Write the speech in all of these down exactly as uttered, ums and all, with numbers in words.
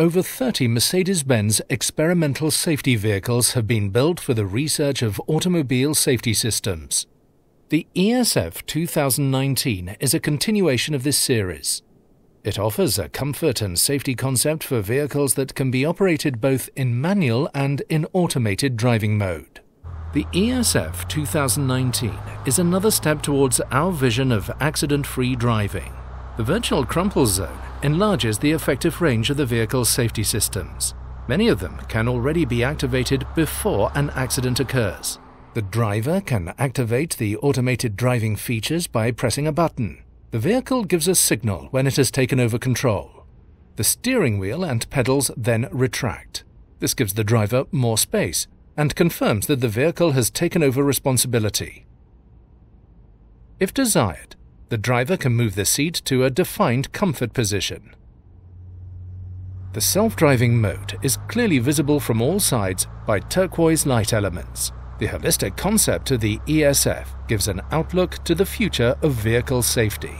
Over thirty Mercedes-Benz experimental safety vehicles have been built for the research of automobile safety systems. The E S F two thousand nineteen is a continuation of this series. It offers a comfort and safety concept for vehicles that can be operated both in manual and in automated driving mode. The E S F two thousand nineteen is another step towards our vision of accident-free driving. The virtual crumple zone enlarges the effective range of the vehicle's safety systems. Many of them can already be activated before an accident occurs. The driver can activate the automated driving features by pressing a button. The vehicle gives a signal when it has taken over control. The steering wheel and pedals then retract. This gives the driver more space and confirms that the vehicle has taken over responsibility. If desired, the driver can move the seat to a defined comfort position. The self-driving mode is clearly visible from all sides by turquoise light elements. The holistic concept of the E S F gives an outlook to the future of vehicle safety.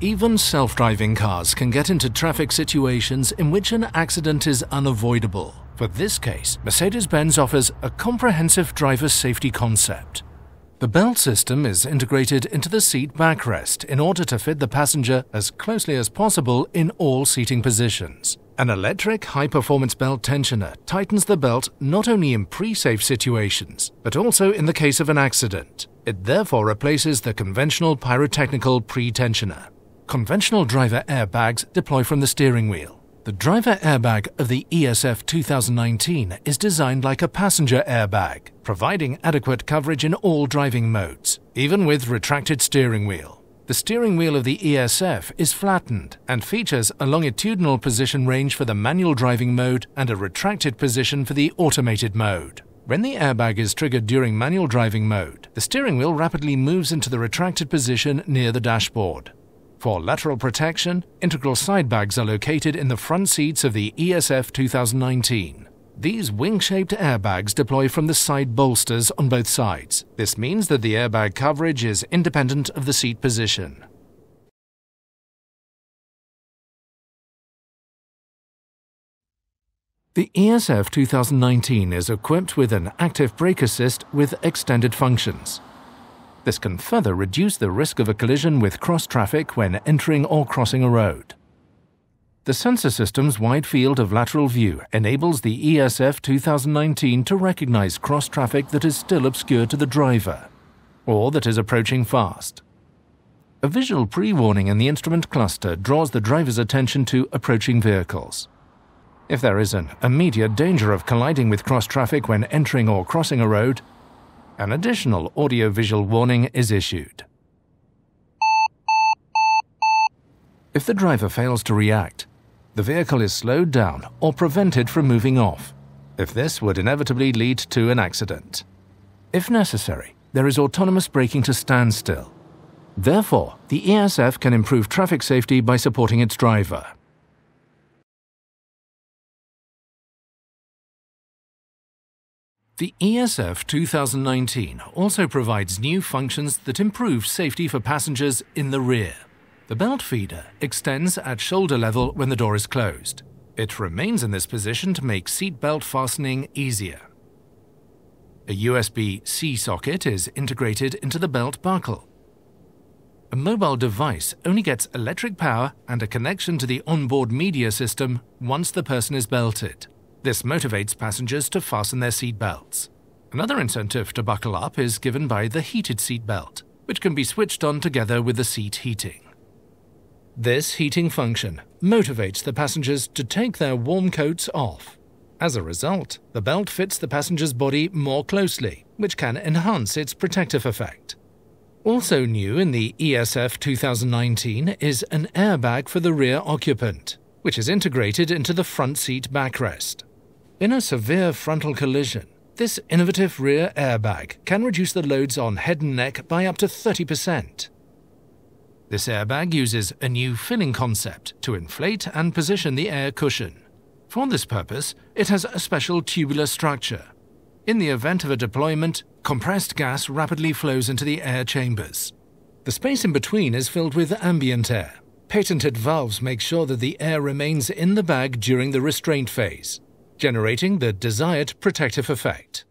Even self-driving cars can get into traffic situations in which an accident is unavoidable. For this case, Mercedes-Benz offers a comprehensive driver safety concept. The belt system is integrated into the seat backrest in order to fit the passenger as closely as possible in all seating positions. An electric high-performance belt tensioner tightens the belt not only in pre-safe situations, but also in the case of an accident. It therefore replaces the conventional pyrotechnical pre-tensioner. Conventional driver airbags deploy from the steering wheel. The driver airbag of the E S F two thousand nineteen is designed like a passenger airbag, providing adequate coverage in all driving modes, even with retracted steering wheel. The steering wheel of the E S F is flattened and features a longitudinal position range for the manual driving mode and a retracted position for the automated mode. When the airbag is triggered during manual driving mode, the steering wheel rapidly moves into the retracted position near the dashboard. For lateral protection, integral sidebags are located in the front seats of the E S F two thousand nineteen. These wing-shaped airbags deploy from the side bolsters on both sides. This means that the airbag coverage is independent of the seat position. The E S F two thousand nineteen is equipped with an Active Brake Assist with extended functions. This can further reduce the risk of a collision with cross-traffic when entering or crossing a road. The sensor system's wide field of lateral view enables the E S F two thousand nineteen to recognize cross-traffic that is still obscure to the driver, or that is approaching fast. A visual pre-warning in the instrument cluster draws the driver's attention to approaching vehicles. If there is an immediate danger of colliding with cross-traffic when entering or crossing a road, an additional audio-visual warning is issued. If the driver fails to react, the vehicle is slowed down or prevented from moving off, if this would inevitably lead to an accident. If necessary, there is autonomous braking to stand still. Therefore, the E S F can improve traffic safety by supporting its driver. The E S F two thousand nineteen also provides new functions that improve safety for passengers in the rear. The belt feeder extends at shoulder level when the door is closed. It remains in this position to make seat belt fastening easier. A U S B C socket is integrated into the belt buckle. A mobile device only gets electric power and a connection to the onboard media system once the person is belted. This motivates passengers to fasten their seat belts. Another incentive to buckle up is given by the heated seat belt, which can be switched on together with the seat heating. This heating function motivates the passengers to take their warm coats off. As a result, the belt fits the passenger's body more closely, which can enhance its protective effect. Also new in the E S F two thousand nineteen is an airbag for the rear occupant, which is integrated into the front seat backrest. In a severe frontal collision, this innovative rear airbag can reduce the loads on head and neck by up to thirty percent. This airbag uses a new filling concept to inflate and position the air cushion. For this purpose, it has a special tubular structure. In the event of a deployment, compressed gas rapidly flows into the air chambers. The space in between is filled with ambient air. Patented valves make sure that the air remains in the bag during the restraint phase, generating the desired protective effect.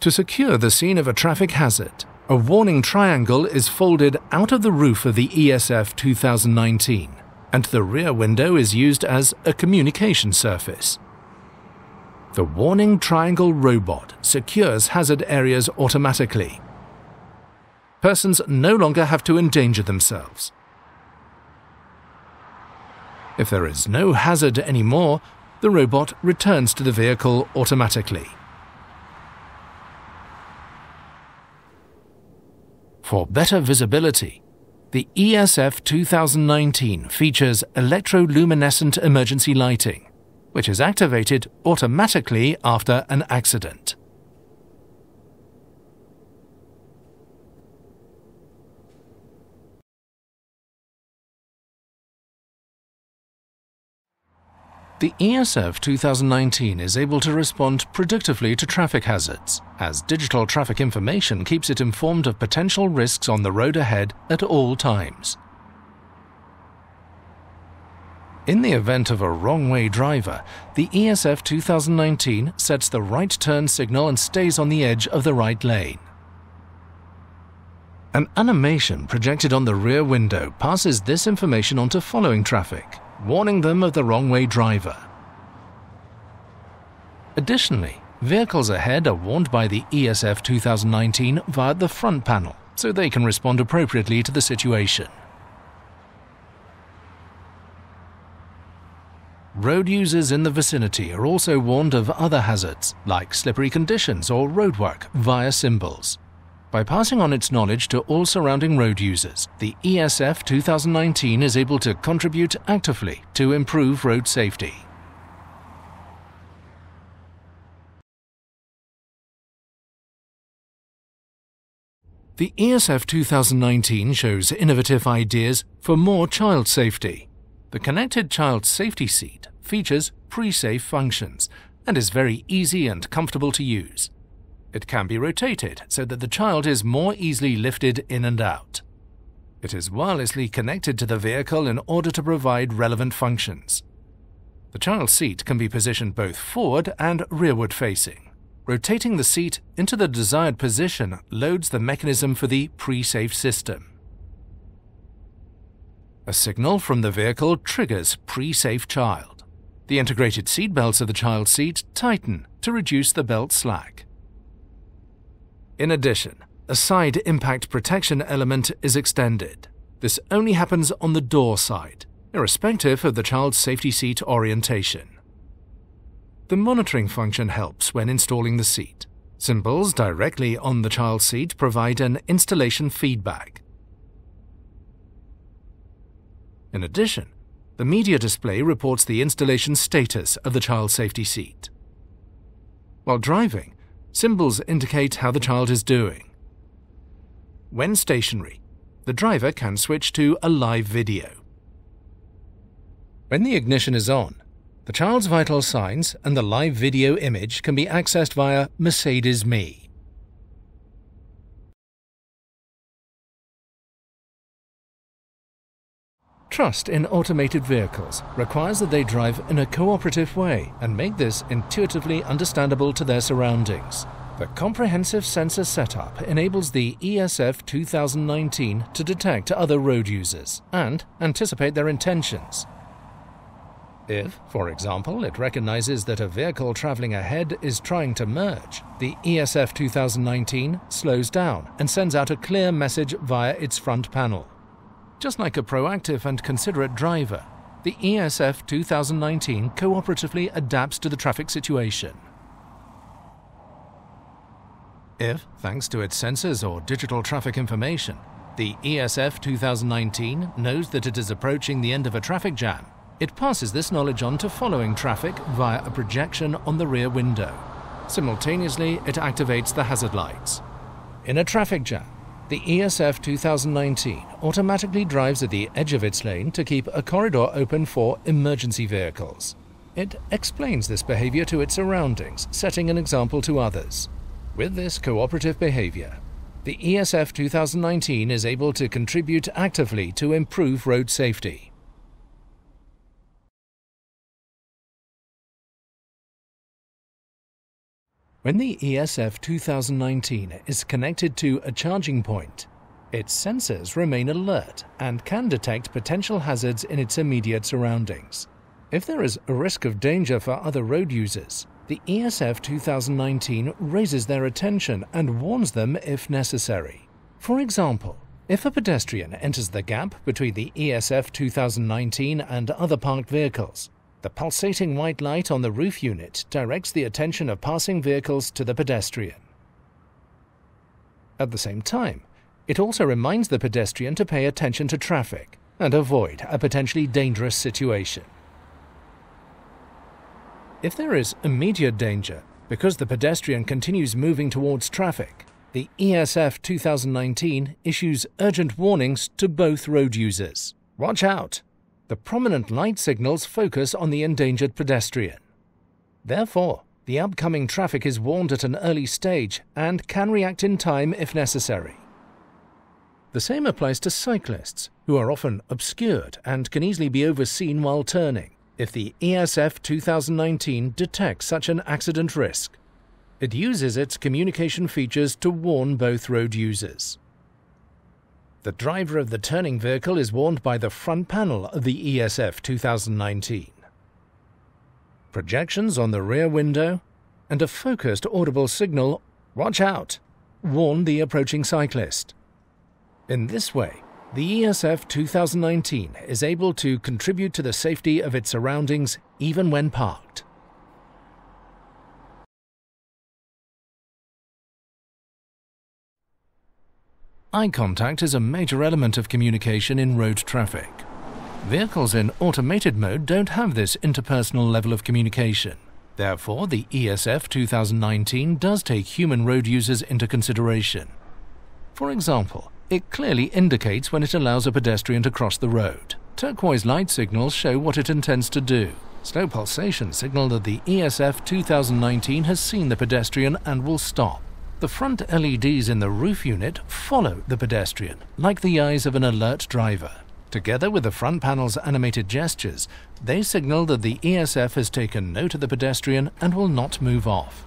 To secure the scene of a traffic hazard, a warning triangle is folded out of the roof of the E S F two thousand nineteen, and the rear window is used as a communication surface. The warning triangle robot secures hazard areas automatically. Persons no longer have to endanger themselves. If there is no hazard anymore, the robot returns to the vehicle automatically. For better visibility, the E S F two thousand nineteen features electroluminescent emergency lighting, which is activated automatically after an accident. The E S F two thousand nineteen is able to respond predictively to traffic hazards, as digital traffic information keeps it informed of potential risks on the road ahead at all times. In the event of a wrong-way driver, the E S F two thousand nineteen sets the right turn signal and stays on the edge of the right lane. An animation projected on the rear window passes this information on to following traffic, warning them of the wrong-way driver. Additionally, vehicles ahead are warned by the E S F two thousand nineteen via the front panel, so they can respond appropriately to the situation. Road users in the vicinity are also warned of other hazards, like slippery conditions or roadwork, via symbols. By passing on its knowledge to all surrounding road users, the E S F two thousand nineteen is able to contribute actively to improve road safety. The E S F two thousand nineteen shows innovative ideas for more child safety. The connected child safety seat features P R E-SAFE functions and is very easy and comfortable to use. It can be rotated so that the child is more easily lifted in and out. It is wirelessly connected to the vehicle in order to provide relevant functions. The child seat can be positioned both forward and rearward facing. Rotating the seat into the desired position loads the mechanism for the P R E-SAFE system. A signal from the vehicle triggers P R E-SAFE Child. The integrated seat belts of the child seat tighten to reduce the belt slack. In addition, a side impact protection element is extended. This only happens on the door side, irrespective of the child's safety seat orientation. The monitoring function helps when installing the seat. Symbols directly on the child seat provide an installation feedback. In addition, the media display reports the installation status of the child safety seat. While driving, symbols indicate how the child is doing. When stationary, the driver can switch to a live video. When the ignition is on, the child's vital signs and the live video image can be accessed via Mercedes Me. Trust in automated vehicles requires that they drive in a cooperative way and make this intuitively understandable to their surroundings. The comprehensive sensor setup enables the E S F two thousand nineteen to detect other road users and anticipate their intentions. If, for example, it recognizes that a vehicle traveling ahead is trying to merge, the E S F two thousand nineteen slows down and sends out a clear message via its front panel. Just like a proactive and considerate driver, the E S F two thousand nineteen cooperatively adapts to the traffic situation. If, thanks to its sensors or digital traffic information, the E S F two thousand nineteen knows that it is approaching the end of a traffic jam, it passes this knowledge on to following traffic via a projection on the rear window. Simultaneously, it activates the hazard lights. In a traffic jam, the E S F two thousand nineteen automatically drives at the edge of its lane to keep a corridor open for emergency vehicles. It explains this behavior to its surroundings, setting an example to others. With this cooperative behavior, the E S F two thousand nineteen is able to contribute actively to improve road safety. When the E S F two thousand nineteen is connected to a charging point, its sensors remain alert and can detect potential hazards in its immediate surroundings. If there is a risk of danger for other road users, the E S F two thousand nineteen raises their attention and warns them if necessary. For example, if a pedestrian enters the gap between the E S F two thousand nineteen and other parked vehicles, the pulsating white light on the roof unit directs the attention of passing vehicles to the pedestrian. At the same time, it also reminds the pedestrian to pay attention to traffic and avoid a potentially dangerous situation. If there is immediate danger because the pedestrian continues moving towards traffic, the E S F two thousand nineteen issues urgent warnings to both road users. Watch out! The prominent light signals focus on the endangered pedestrian. Therefore, the upcoming traffic is warned at an early stage and can react in time if necessary. The same applies to cyclists, who are often obscured and can easily be overseen while turning, if the E S F two thousand nineteen detects such an accident risk. It uses its communication features to warn both road users. The driver of the turning vehicle is warned by the front panel of the E S F two thousand nineteen. Projections on the rear window and a focused audible signal, "Watch out!" warn the approaching cyclist. In this way, the E S F two thousand nineteen is able to contribute to the safety of its surroundings even when parked. Eye contact is a major element of communication in road traffic. Vehicles in automated mode don't have this interpersonal level of communication. Therefore, the E S F two thousand nineteen does take human road users into consideration. For example, it clearly indicates when it allows a pedestrian to cross the road. Turquoise light signals show what it intends to do. Slow pulsations signal that the E S F two thousand nineteen has seen the pedestrian and will stop. The front L E Ds in the roof unit follow the pedestrian, like the eyes of an alert driver. Together with the front panel's animated gestures, they signal that the E S F has taken note of the pedestrian and will not move off.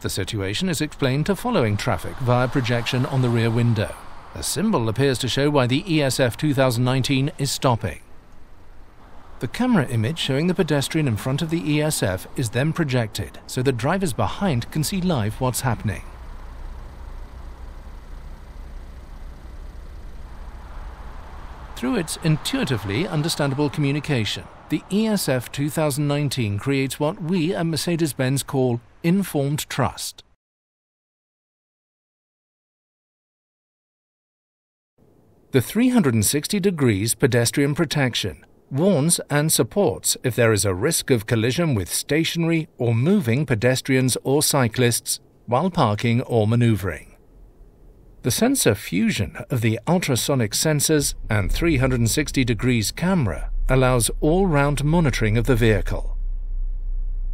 The situation is explained to following traffic via projection on the rear window. A symbol appears to show why the E S F two thousand nineteen is stopping. The camera image showing the pedestrian in front of the E S F is then projected, so the drivers behind can see live what's happening. Through its intuitively understandable communication, the E S F two thousand nineteen creates what we at Mercedes-Benz call informed trust. The three hundred sixty degrees pedestrian protection warns and supports if there is a risk of collision with stationary or moving pedestrians or cyclists while parking or maneuvering. The sensor fusion of the ultrasonic sensors and three hundred sixty degrees camera allows all-round monitoring of the vehicle.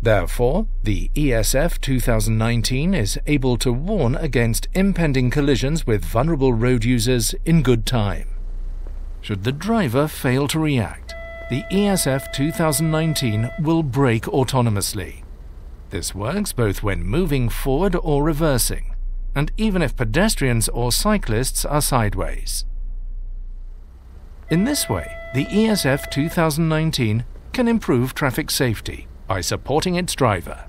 Therefore, the E S F two thousand nineteen is able to warn against impending collisions with vulnerable road users in good time. Should the driver fail to react, the E S F two thousand nineteen will brake autonomously. This works both when moving forward or reversing, and even if pedestrians or cyclists are sideways. In this way, the E S F two thousand nineteen can improve traffic safety by supporting its driver.